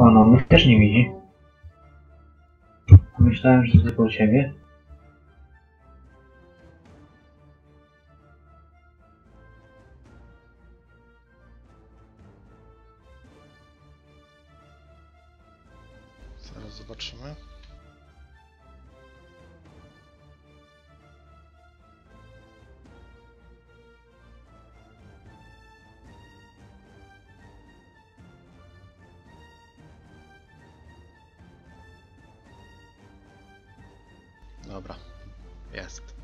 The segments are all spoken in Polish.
A no, mnie też nie widzi. Myślałem, że tylko u ciebie. Zaraz zobaczymy. Dobra, jest.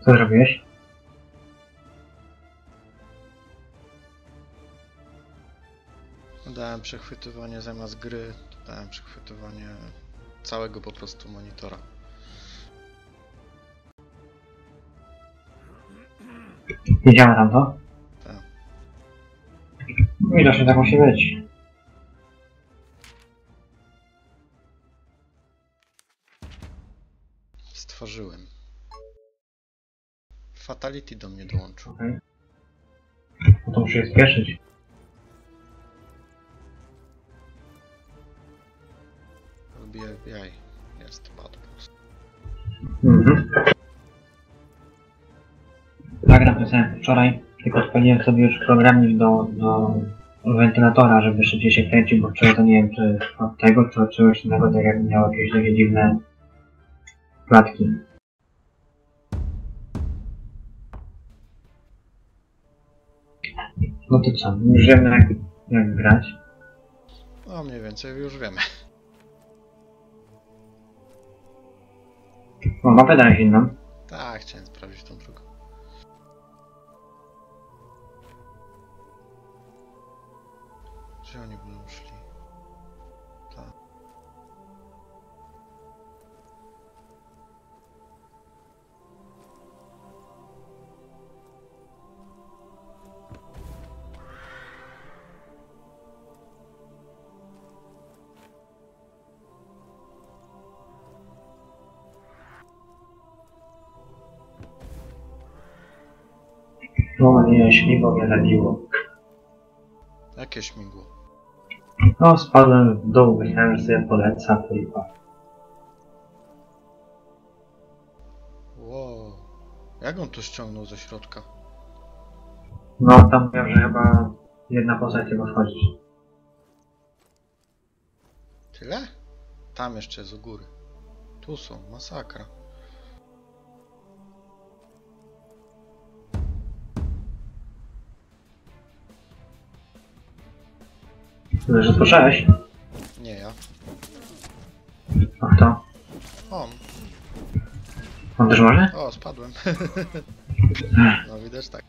Co zrobiłeś? Dałem przechwytywanie zamiast gry, dałem przechwytywanie całego po prostu monitora. Jedziemy tam, to? Tak. Widocznie tak musi być. Stworzyłem. Fatality do mnie dołączył. Okay. No to muszę je spieszyć. Robię jaj. Jest bad boss. Mhm. Tak napisałem wczoraj, tylko odpaliłem sobie już programik do wentylatora, żeby szybciej się kręcił, bo wczoraj to nie wiem, czy od tego, czy od czegoś innego, tak jak miało jakieś takie dziwne klatki. No to co? Już wiemy jak grać. No mniej więcej już wiemy. O, ma pytanie inną. Tak, chciałem sprawdzić tą drugą. Gdzie oni będą szli? No nie, śmigło mnie zabiło. Jakie śmigło? No spadłem w dół, myślałem, że sobie polecam flipa. Wow. Jak on to ściągnął ze środka? No tam miał, że chyba jedna postać chyba wchodzić. Tyle? Tam jeszcze jest u góry. Tu są, masakra. Tyle, że słyszałeś? Nie ja. A kto? On. On też może? O, spadłem. No widać tak.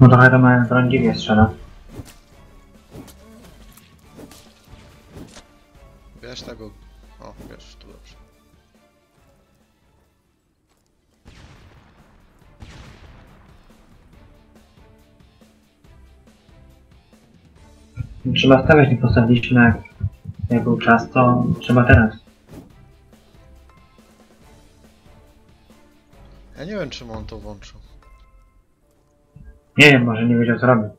No trochę to mają prądziwie strzela. Wiesz tego... O, wiesz, tu dobrze. Trzeba stawiać, nie postawiliśmy jak był czas, to trzeba teraz. Ja nie wiem, czym on to włączył. Nie wiem, może nie wiedział co robię.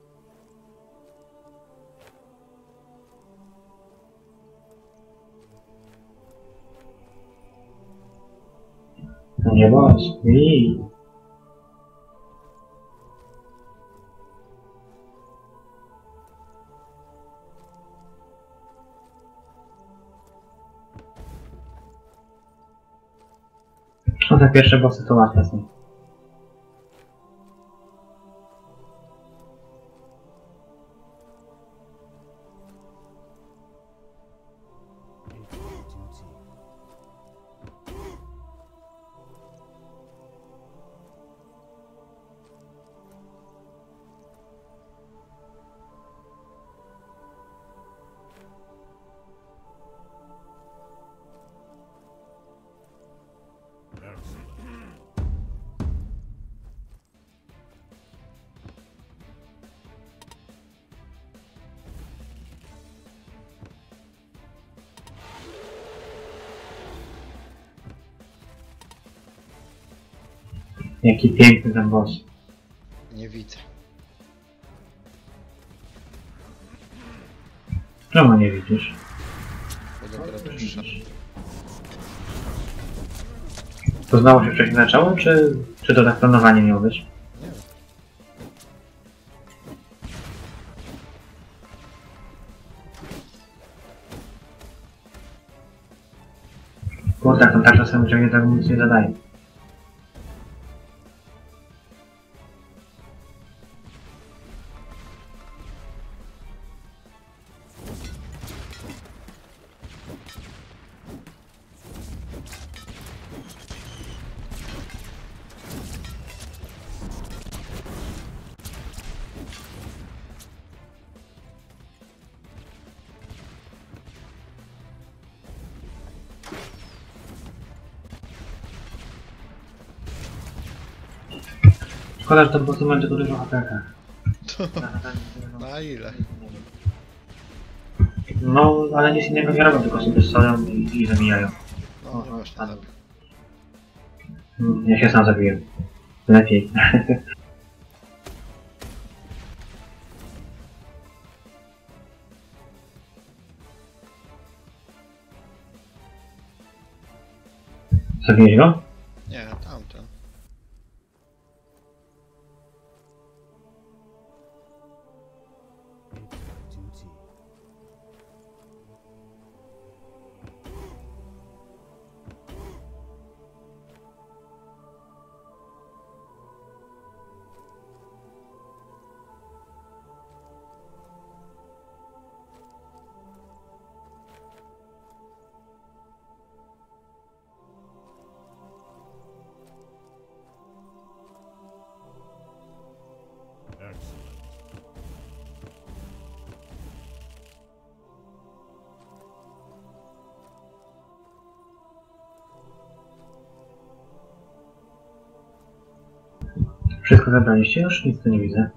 No nie bądź. No te pierwsze bossy to łatwe są. Jaki piękny ten boss. Nie widzę. Czemu nie widzisz? Bo dopiero to przyszedł. To znowu się wcześniej zaczęło, czy to tak planowanie miało być? Nie wiem. Bo tak, on tak czasem ciągnie, tak nic nie zadaje. Szkoda, że to po prostu ma tylko dużo HP. Na ile? No, ale nic innego nie robią, tylko sobie stoją i zamijają. No, nie właśnie tak. Ja się sam zabiję. Lepiej. Zabiłeś go? Nie, tamten. Wszystko zabraliście? Już nic tu nie widzę.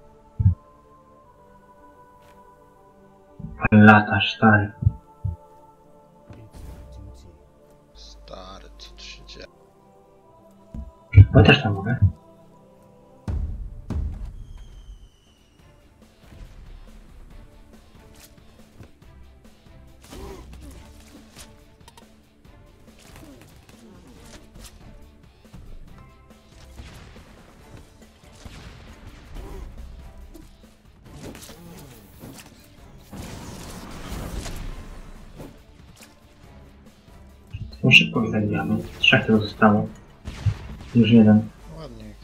Latasz, stary. Stary, co tu się dzieje? Bo też tam mogę. Szybko ich zabijamy. Trzech tylko zostało. Już jeden. Ładnie ich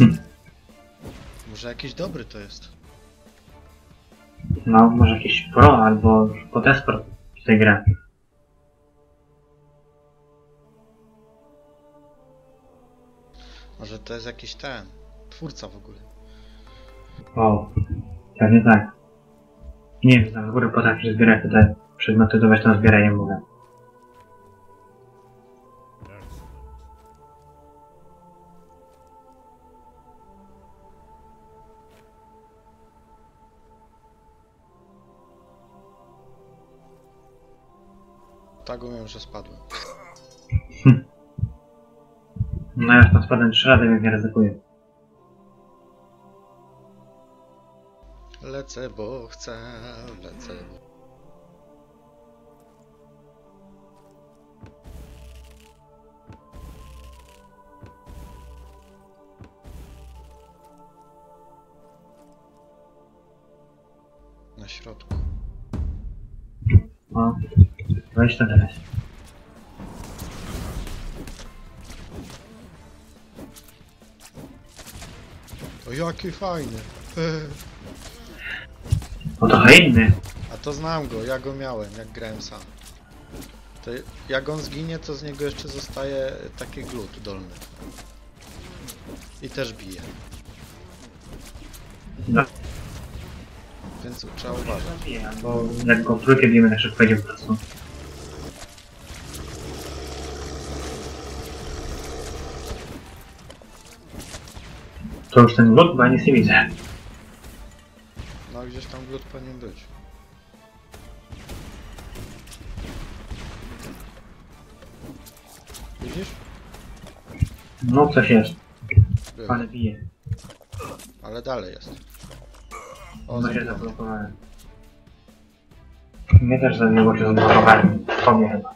zabiję. Może jakiś dobry to jest? No, może jakiś pro albo podesport w tej grze. Może to jest jakiś ten... twórca w ogóle. O, pewnie tak. Nie wiem, na górę potrafisz zbierać tutaj. Przedmiotyzować tam zbieranie mówię. Tak umiem, że spadłem. No ja tam spadłem 3 razy, więc nie ryzykuję. Lecę, bo chcę, lecę, bo... Na środku. No, weź to teraz. O, jaki fajny. O, trochę inny. A to znam go, ja go miałem, jak grałem sam. To jak on zginie, to z niego jeszcze zostaje taki glut dolny. I też bije. No. Więc trzeba uważać. Bo jak go trójkę bijemy, tak szybko będzie po prostu. To już ten glut, bo ja nic nie widzę. No gdzieś tam glut powinien być. Widzisz? No coś jest. Był. Ale bije. Ale dalej jest. O, no się zablokowałem. Mnie też za niego się zablokowałem. To mnie chyba.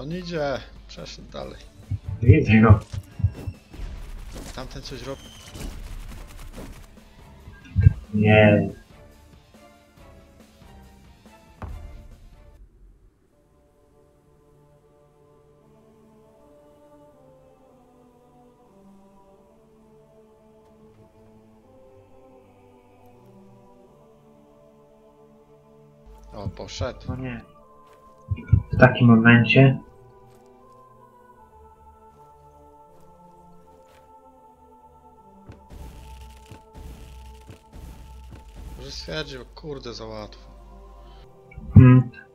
On idzie. Przeszedł dalej. Widzę go. Tamten coś robi. Nie. O, poszedł. O nie. W takim momencie... Może stwierdził, kurde, za łatwo.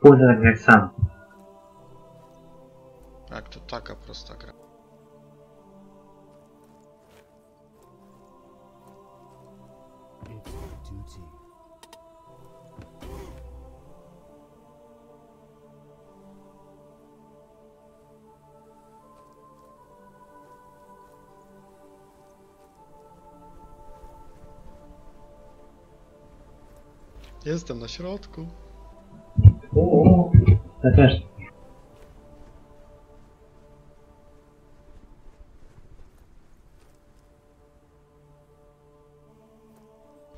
Pójdę tak jak sam. Jak to taka prosta gra. Jestem na środku. O, ja też.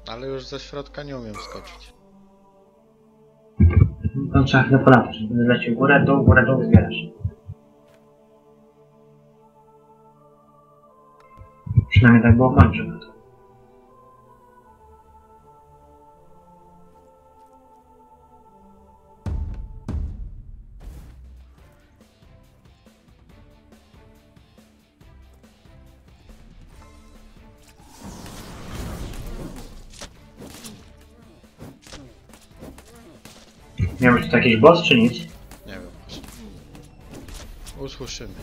Ale już ze środka nie umiem skoczyć. Tam trzeba chwilę polatać, żeby lecił górę, dół zbierasz. Przynajmniej tak było w męczym. Miał być to jakiś boss czy nic? Nie wiem. Usłyszymy.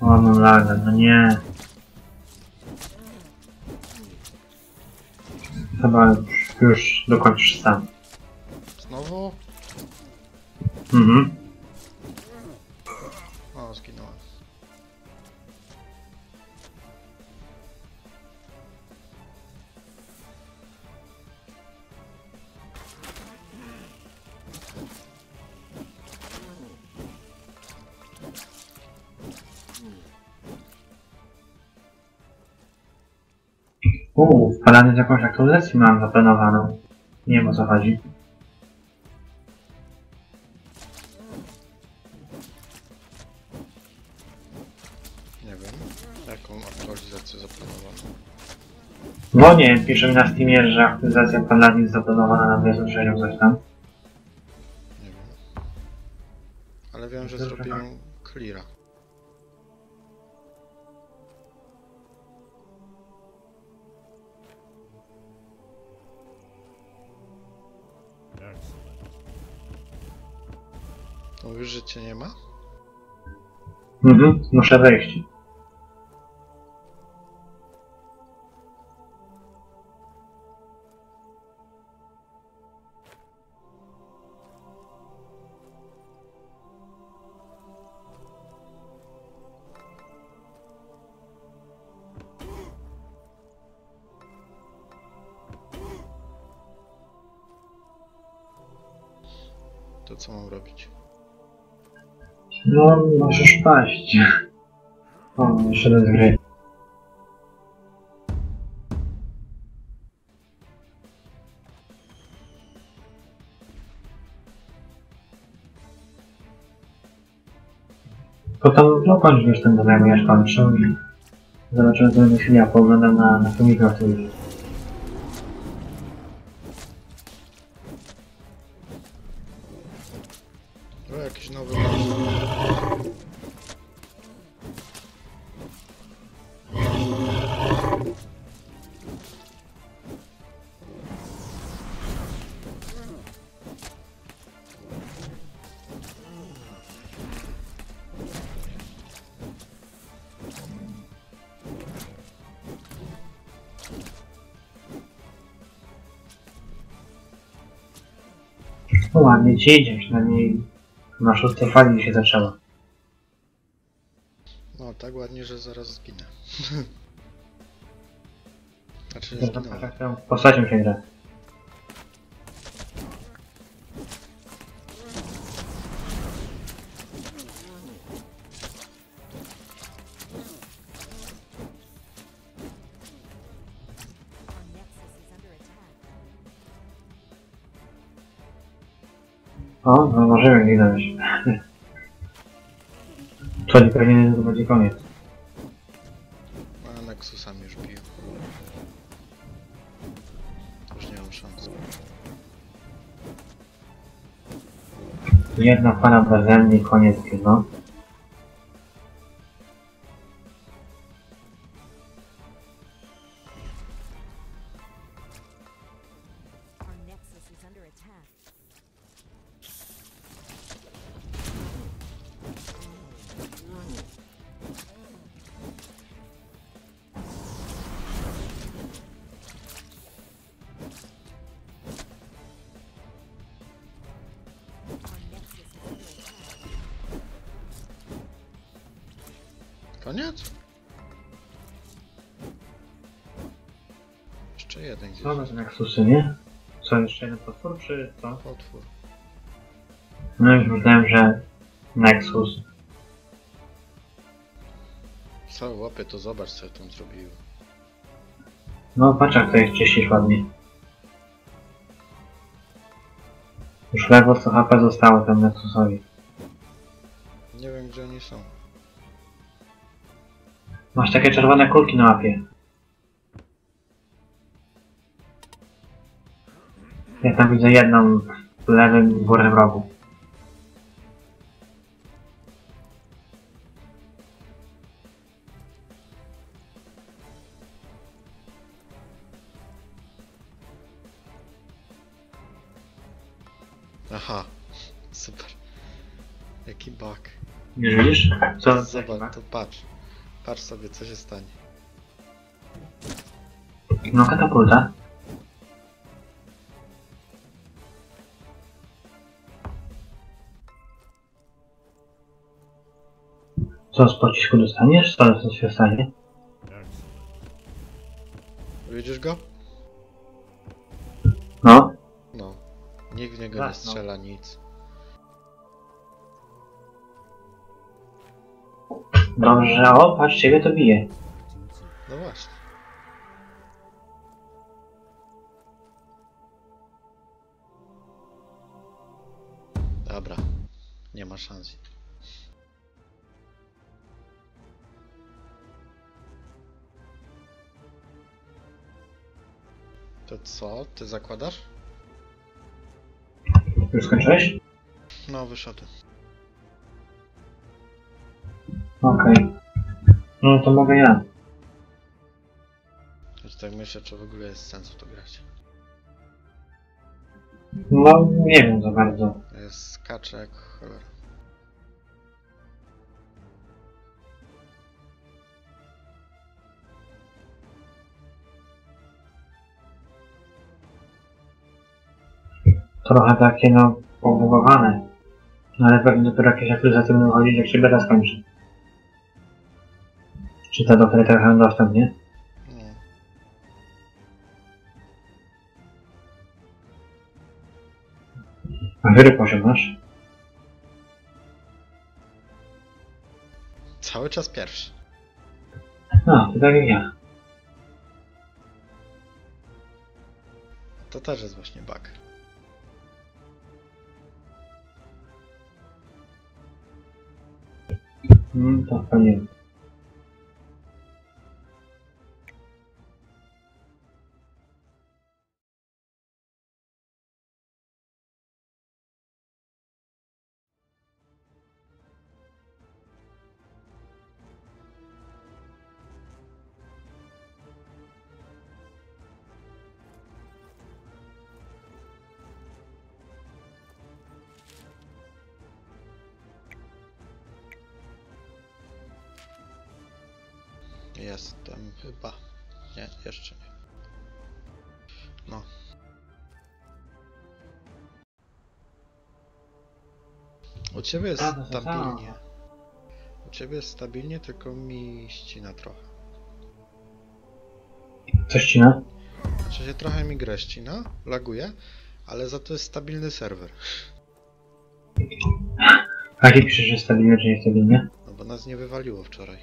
O no laga, no nie. Chyba już dokończysz sam. Znowu? Mhm. O, zginąłem. Wpadany z jakąś aktualizacją mam zaplanowaną. Nie wiem o co chodzi. Nie wiem, jaką aktualizację zaplanowano. No nie, pisze mi na Steamie, że aktualizacja Paladin jest zaplanowana na 23 coś tam. Nie wiem. Ale wiem, że zrobiłem cleara. To już życie nie ma? Muszę wejść. To co mam robić? No, możesz paść. O, jeszcze do gry. Potem dokończ już ten domek, ja kończę. Zobaczymy, co będę się miał. Poglądam na filmikach tu. Jakiś nowy... No ładnie, ci idzie, przynajmniej na 6. fali się zaczęło. No tak ładnie, że zaraz zginę. Znaczy nie zginąłem. Tak, postacią się gra. O, no możemy widać. To nie pewnie to będzie koniec. A Nexusami już bił. Już nie mam szans. Jedna fala brazylnie, koniec chyba. Koniec? Jeszcze jeden gdzieś. No, to Nexusy, nie? Co, jeszcze jeden potwór, czy co? Potwór. No już myślałem, że Nexus. Całe łapy, to zobacz, co tam zrobiły. No patrz, jak to jest czyścić ładnie. Już lewo co HP zostało tam Nexusowi. Nie wiem, gdzie oni są. Masz takie czerwone kulki na mapie. Ja tam widzę jedną w lewym górnym rogu. Aha, super. Jaki bug. Nie widzisz? Co? Zobacz, to patrz. Patrz sobie, co się stanie. No katapulta. Co z pocisku dostaniesz? Co się stanie? Widzisz go? No. No. Nikt w niego nie strzela, nic. Dobrze, o, patrz, ciebie to bije. No właśnie. Dobra, nie ma szans. To co? Ty zakładasz? Już skończyłeś? No, wyszedłem. Okej. Okay. No to mogę ja. Znaczy tak myślę, czy w ogóle jest sens w to grać. No, nie wiem za bardzo. Jest skaczek, cholera. Trochę takie, no, obugowane. Ale pewnie dopiero jakieś aktualizacje chodzić, jak się beta skończy. Czy ta doktora trochę dostęp, nie? Nie. A który poziom masz? Cały czas pierwszy. A, to tak jak ja. To też jest właśnie bug. Tak, pewnie. Jestem chyba. Nie, jeszcze nie. No. U ciebie jest stabilnie. U ciebie jest stabilnie, tylko mi ścina trochę. Co ścina? Znaczy się trochę mi grę ścina, laguje, ale za to jest stabilny serwer. A ty piszesz, że stabilnie, czy niestabilnie? No bo nas nie wywaliło wczoraj.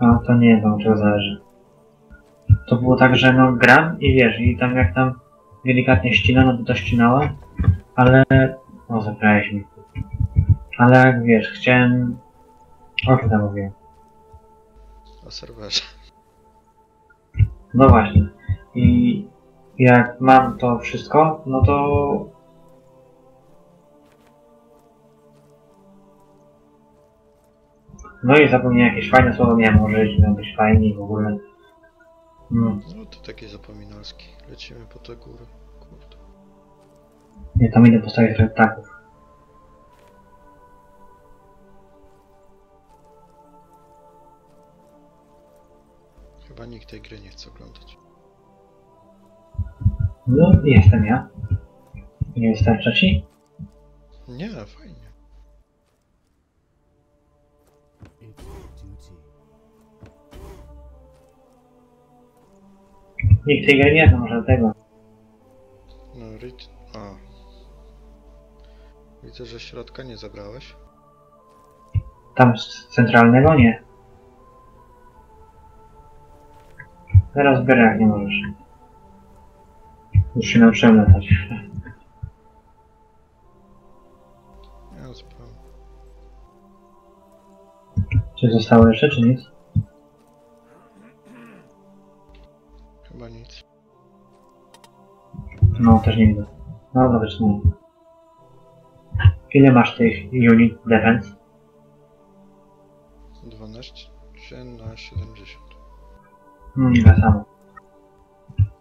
No to nie wiem, czego zależy. To było tak, że no gram i wiesz, i tam jak tam delikatnie ścina, no to ścinała, ale... no zabrałeś mi. Ale jak wiesz, chciałem... o czym tam mówiłem? O serwerze. No właśnie. I jak mam to wszystko, no to... no i zapomniałem jakieś fajne słowo, miałem użyć, miał być fajnie i w ogóle. No. No to takie zapominalski. Lecimy po tę górę. Kurde. Nie, tam idę postawić trochę ptaków. Chyba nikt tej gry nie chce oglądać. No, jestem ja. Nie wystarcza ci? Nie, fajnie. Nikt tej gry nie zna, może tego. No, a. Widzę, że środka nie zabrałeś. Tam z centralnego nie. Teraz biorę, jak nie możesz. Już się nauczyłem latać. Ja spałem. Czy zostało jeszcze, czy nic? Chyba nic. No, też nie widzę. No, zobaczmy. Ile masz tych unit defense? 12 na 70. No, nie tak samo.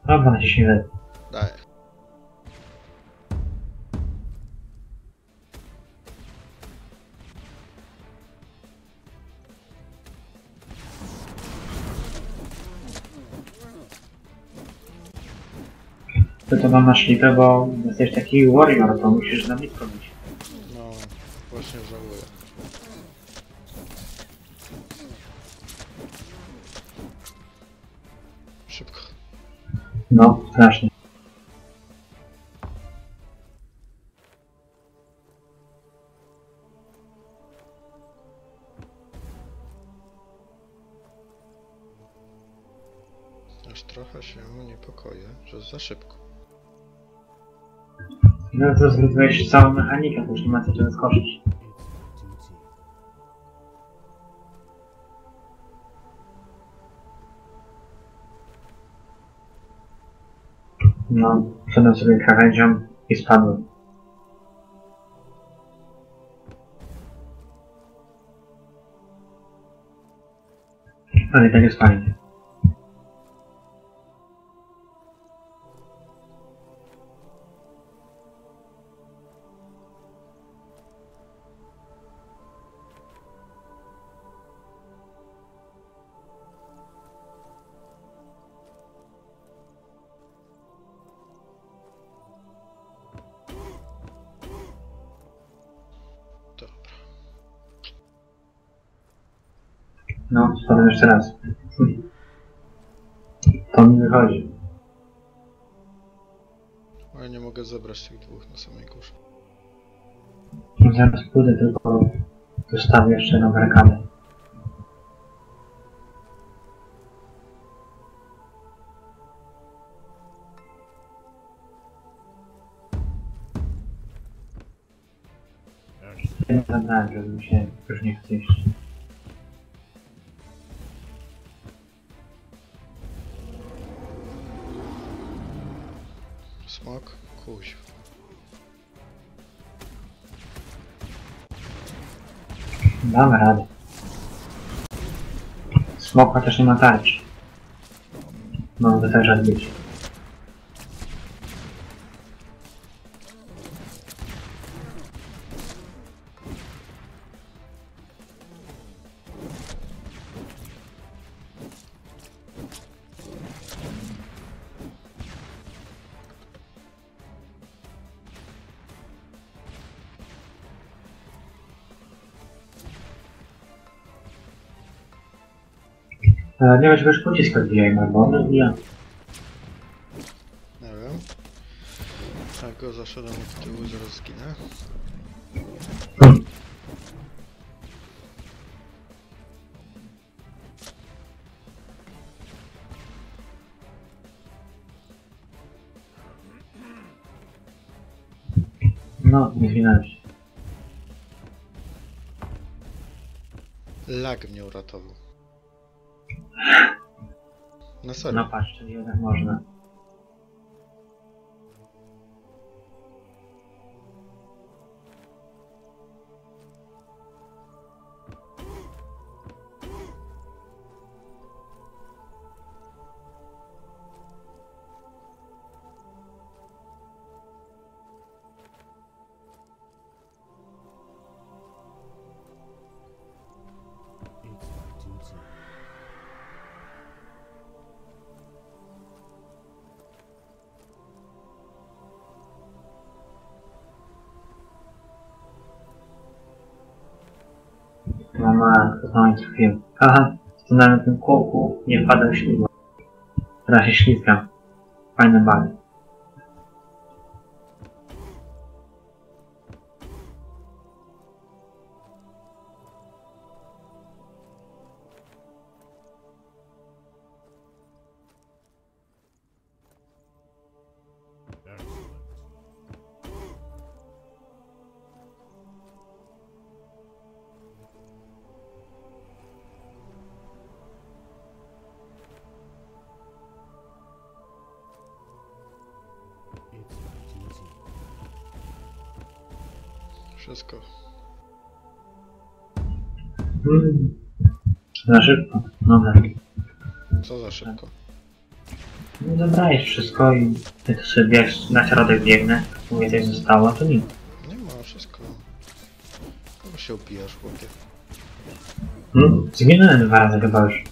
No, 12 daję. Ty to mam na szlipę, bo jesteś taki warrior, to musisz na mnie robić. No, właśnie żałuję. Szybko. No, strasznie. Aż trochę się niepokoję, że za szybko. No to zlikwidować całą mechanikę, bo już nie ma co skoczyć. No, wszedłem sobie krawędzią i spadłem. Ale tak jest fajnie. No, spadłem jeszcze raz. To mi wychodzi. Ale nie mogę zebrać tych dwóch na samej górze. No, zaraz pójdę, tylko dostawię jeszcze nową rękadę. Ja nie zabrałem, żebym się już nie chce iść. Smok, kuźwa. Damy radę. Smok chociaż nie ma tarczy. No, wystarczy odbić. Nie wiem, czy wiesz pocisk odbijaj, bo on odbija. Nie wiem. Tak go zaszedłem od tyłu, zaraz zginę. No, nie zginąłem się. Lag mnie uratował. No sorry. No patrz, czyli jednak można. Aha, to na tym kółku nie wpadłem ślizgą. Teraz się ślizgam. Fajne bary. Wszystko. Za szybko. No tak. Co za szybko? No zabrałeś wszystko i ty to sobie bierzesz, na środek biegnę. Mówię, coś zostało, to nic. Nie ma, wszystko. Kogo się opijasz, chłopie? Zginąłem 2 razy chyba już.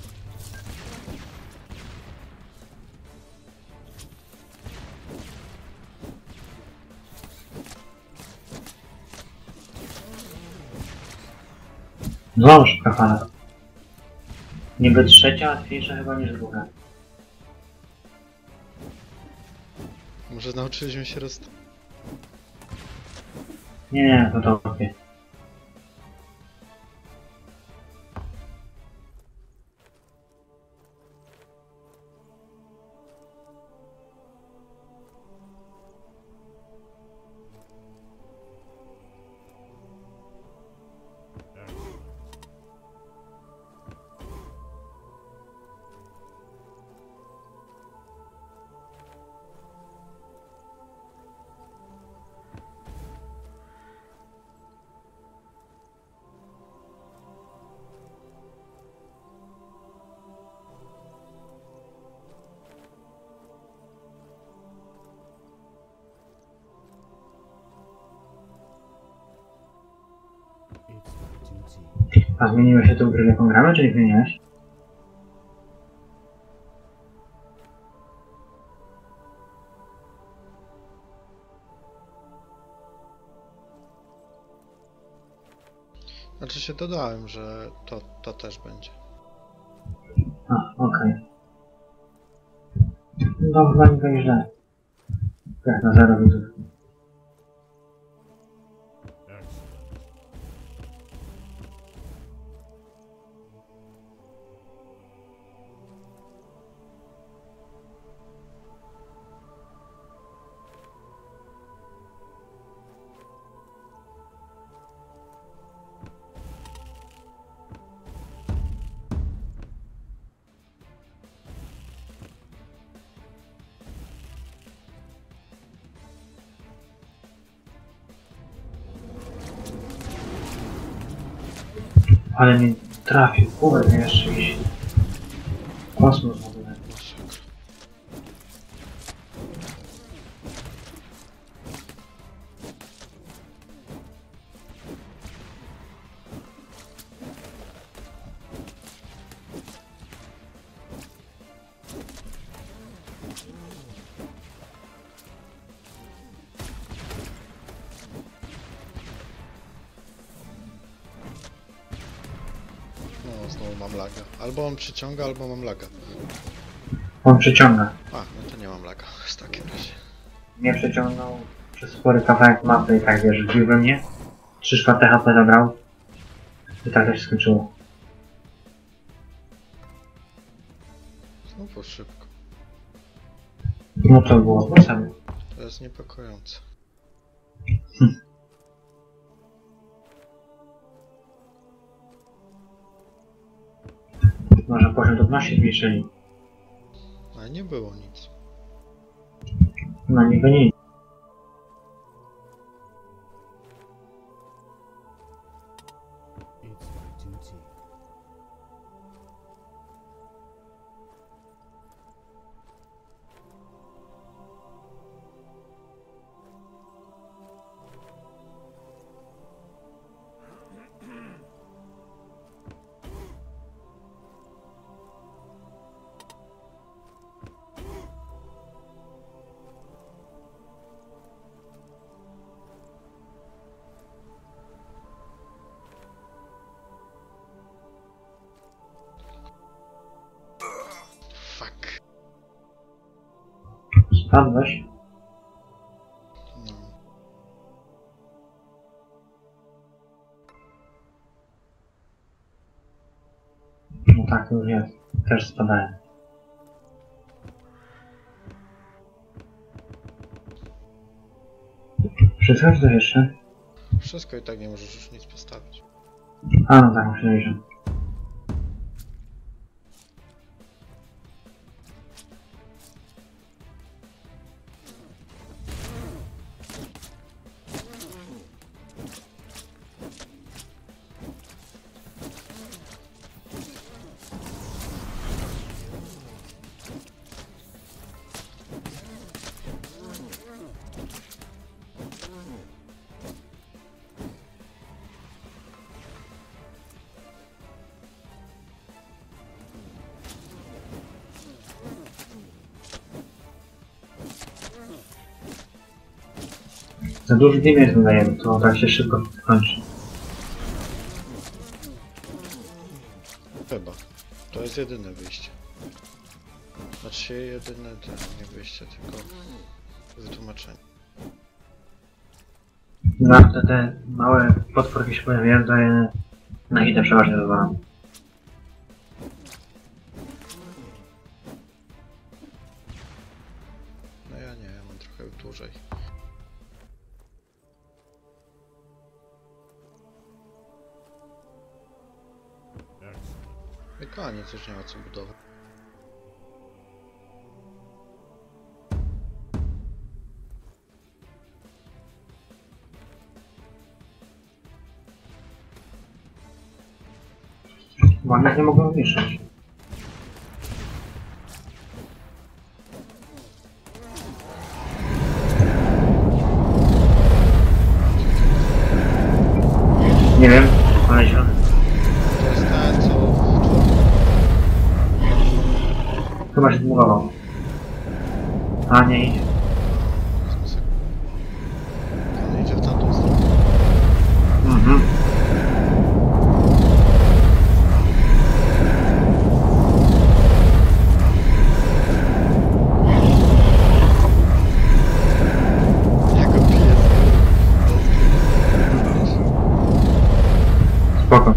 No, szybka fala. Niby trzecia, łatwiejsza chyba niż druga. Może nauczyliśmy się roz... Nie, to dobrze. A zmieniłeś się tą grę, jaką gramy, czy nie zmieniłeś? Znaczy się dodałem, że to też będzie. A, okej. No chyba nie będzie źle. Tak, na 0 widzów. Ale nie trafił, kurde, jeszcze iść. Kosmos w ogóle. Bo mam laga. Albo on przyciąga, albo mam laga. On przyciąga. A, no to nie mam laga w takim razie. Nie przyciągnął przez spory kawałek mapy i tak wiesz, wbił we mnie. 3-4 HP zabrał. I tak też skończyło. Znowu szybko. No to było zbocane. To jest niepokojące. Może poziom trudności zmniejszyli. A nie było nic. No niby nic. Spadłeś? No. No tak już jest. Też spadałem. Wszystko to jeszcze? Wszystko i tak nie możesz już nic postawić. A no tak, myślę, że... Za duży damage dodajemy, to tak się szybko kończy. Chyba. To jest jedyne wyjście. Znaczy jedyne, to nie wyjście, tylko wytłumaczenie. No te małe potworki się pojawiają, daje na hitę przeważnie dodawam. No ja nie, ja mam trochę dłużej. A nie, coś nie ma co budować. Ładnie nie mogą mieszać. Nie wiem, ale zielony. Chyba się zbugował. A nie idzie. On idzie w tamtą stronę. Mhm. Jako pies. Spoko.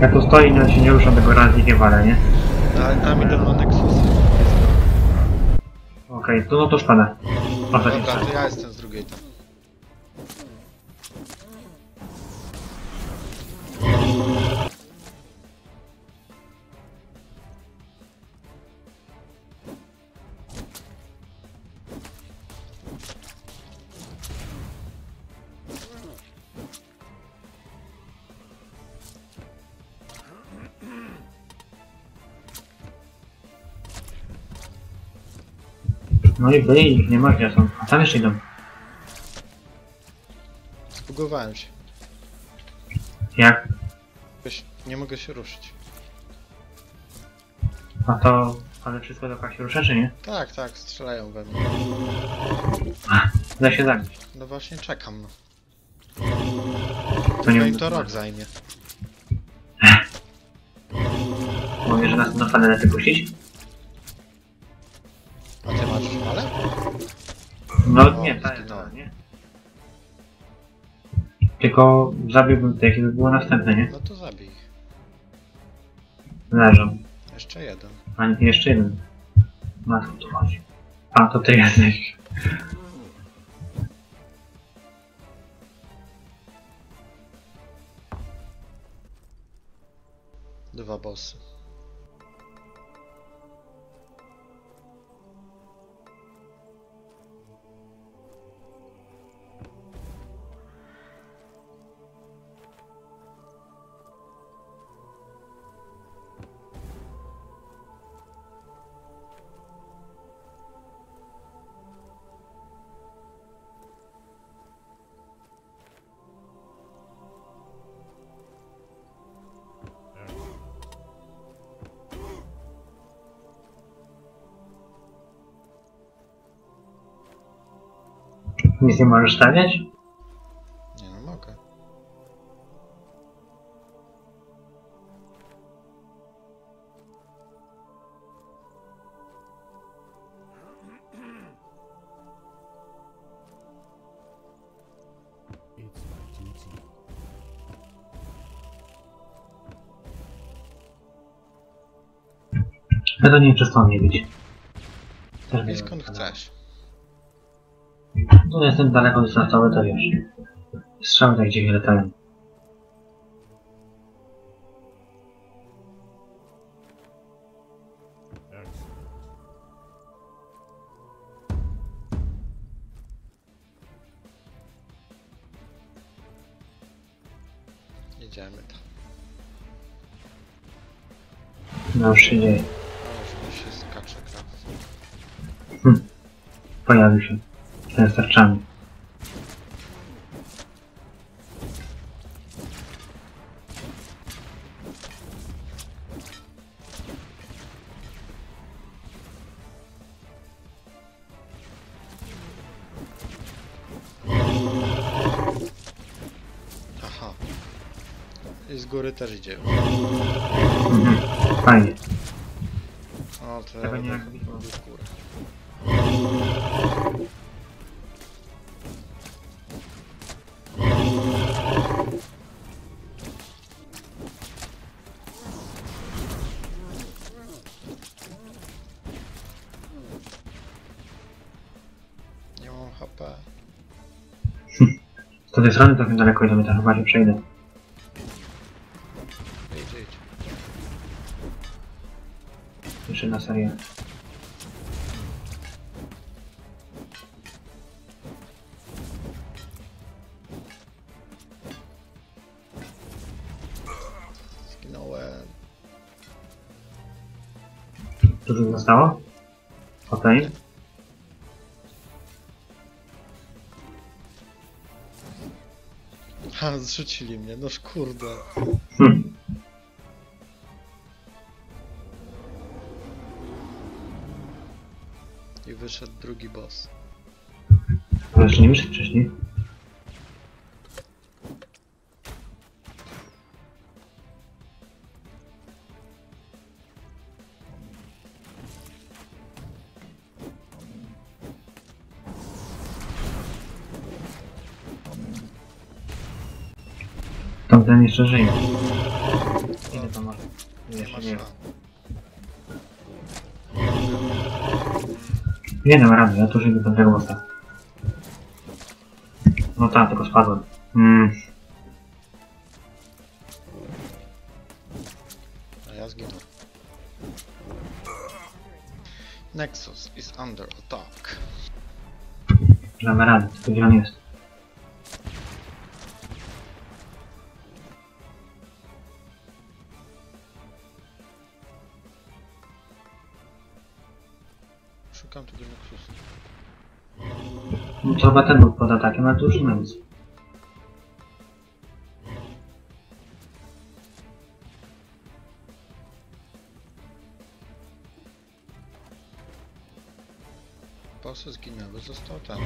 Jak to stoi, no się nie ruszam tego razy nie walę, nie? Ale tam idę do Nexusa. Okej, to no to szpada. Dobra, to ja jestem z drugiej tam. No i byli, ich nie ma, gdzie są. A tam jeszcze idą. Zbugowałem się. Jak? Nie mogę się ruszyć. A to... ale wszystko dookoła się rusza, czy nie? Tak, tak, strzelają we mnie. Da się zabić. No właśnie czekam, no. To nie... No i to rok zajmie. Mówię, że nas na fanelę wypuścić? A ty masz fanelę? No nie, ta jest, nie. Tylko zabiłbym te, jakby było następne, nie? No to zabij. Leżą. Jeszcze jeden. A nie, jeszcze jeden. Na co tu chodzi? A, to ty jesteś. Dwa bossy. Nic nie możesz stawiać? Nie, no mogę. Ja to nie przestanę widzieć. I skąd chcesz? No jestem daleko już na całe, to wiesz. Strzały tak dziwnie latają. Jedziemy tam. No już się dzieje. No już się skacze tam. Pojawił się. Z tarczami. Aha. I z góry też idzie. Fajnie. O, to ja nie wiem, w górę. Z tej strony tak daleko idziemy, to chyba się przejdę. Jeszcze na serię. Zginąłem. Dużo zostało? Okej. Okay. A, zrzucili mnie, noż kurde. I wyszedł drugi boss. Ale jeszcze nie wyszedł wcześniej. Ten jeszcze żyje. Ile to ma? Jeszcze nie. Nie dam rady, ja tu żyję do tego mosta. No tak, tylko spadłem. A ja zginąłem. Nexus is under attack. Damy radę, tylko gdzie on jest. Szukam tego Nexusa. No to chyba ten był pod atakiem, ale to już nie ma nic. Bossy zginęły, został ten.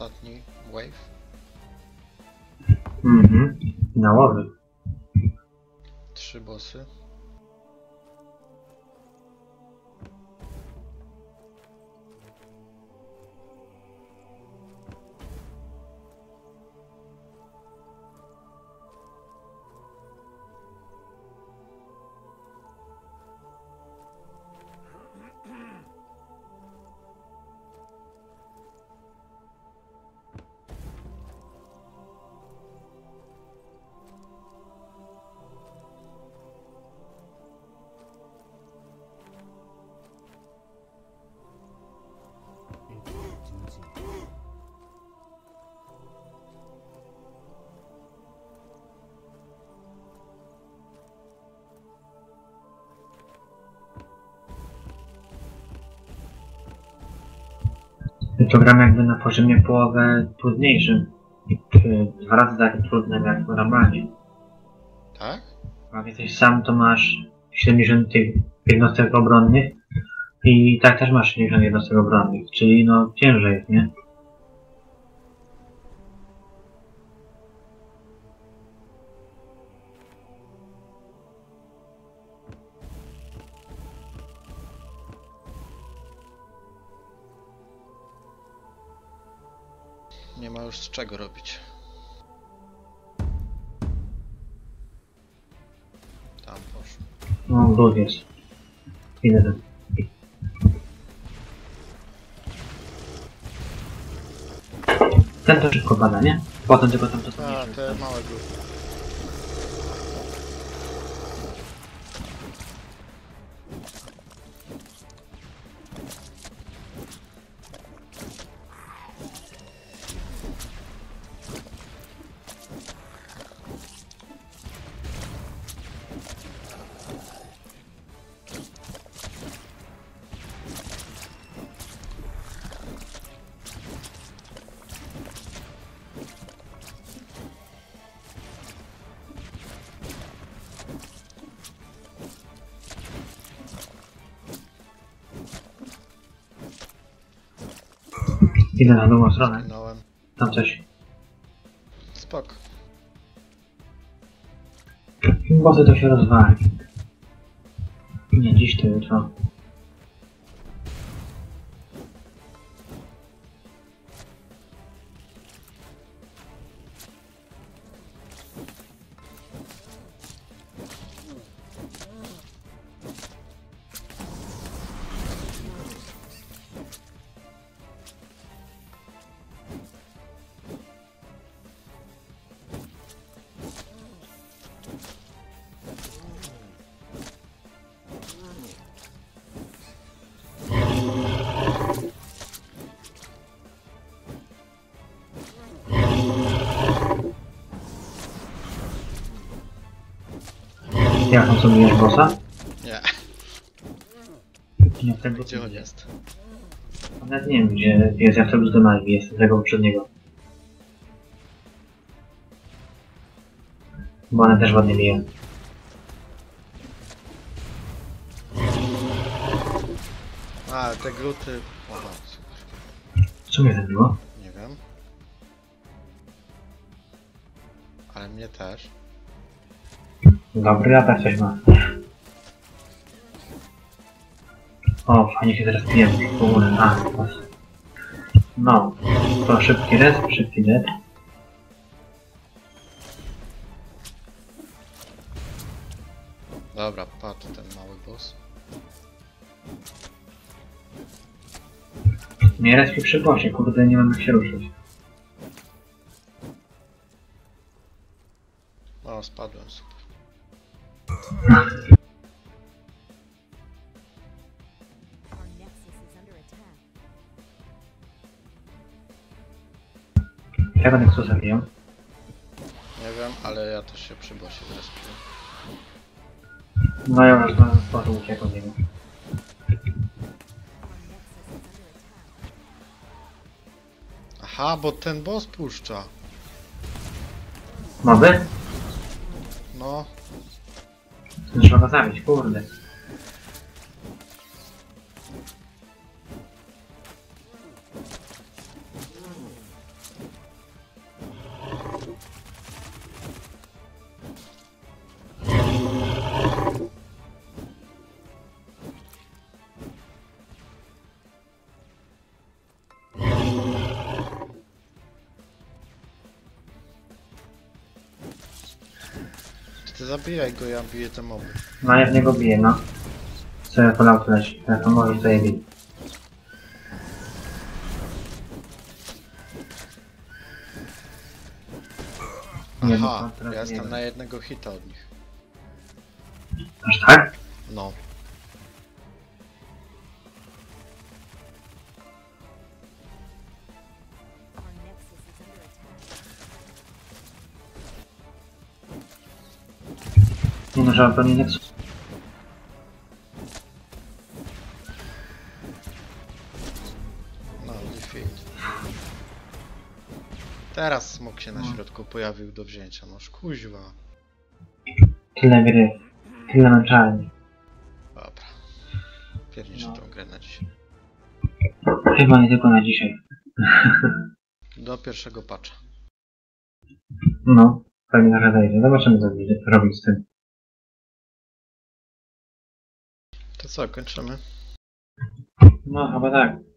ostatni wave. Mhm, finałowy. 3 bossy. To gram jakby na poziomie połowę trudniejszym. 2 razy tak trudnym jak normalnie. Tak? A jesteś sam, to masz 70 tych jednostek obronnych i tak też masz 70 jednostek obronnych, czyli no ciężej jest, nie? Nie ma już z czego robić. Tam poszło. No, brud jest. Idę. Ten to szybko bada, nie? Potem tylko tam to są. A, te małe grupy. Idę na drugą stronę. Tam coś. Spok. Boty to się rozwali. Nie dziś, to jutro. Jak on sobie jest bossa? Nie. Ja tego gdzie on jest? Nawet nie wiem gdzie jest, ja wtedy z Donaldi jestem tego poprzedniego. Bo one też ładnie biją. A, te gluty... Opa, super. Co mnie zabiło? Nie wiem. Ale mnie też. Dobry atak coś ma. O, fajnie się teraz pijemy. A, no, to szybki resp, szybki dead. Dobra, patrz ten mały boss. Nie respi przy bossie, kurde, nie mam jak się ruszyć. O, spadłem. Ja będę co zabiję? Nie wiem, ale ja też się przy bossie zrespiłem. No ja już na porze uciekł od niego. Aha, bo ten boss puszcza. Mamy? No. Trzeba go zabić, kurde. Zabijaj go, ja biję te moby. No ja w niego biję, no. Co ja ponad to leci, ja to może zajebić. Aha, ja jestem na jednego hita od nich. Aż tak? No. Nie no, żebym pewnie nie chcę. No, defeat. Teraz smok się na środku pojawił do wzięcia, noż kuźwa. Tyle gry, tyle męczalni. Dobra. Pierniczę no. Tą grę na dzisiaj. Chyba nie tylko na dzisiaj. Do pierwszego patcha. No, pewnie trochę dojdzie. Zobaczymy, co będzie robić z tym. To co, kończymy? No, chyba tak.